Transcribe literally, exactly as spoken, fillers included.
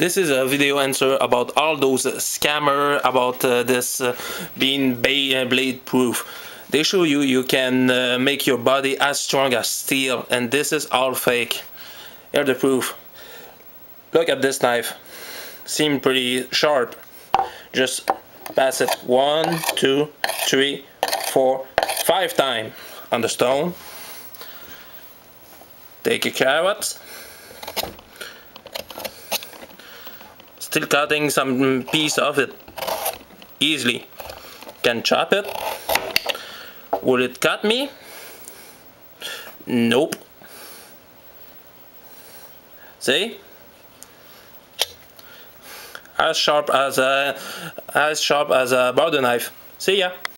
This is a video answer about all those scammer about uh, this uh, being blade proof. They show you you can uh, make your body as strong as steel, and this is all fake. Here's the proof. Look at this knife. Seems pretty sharp. Just pass it one, two, three, four, five times on the stone. Take a carrot. Still cutting some piece of it easily. Can chop it. Will it cut me? Nope. See? As sharp as a as sharp as a butter knife. See ya.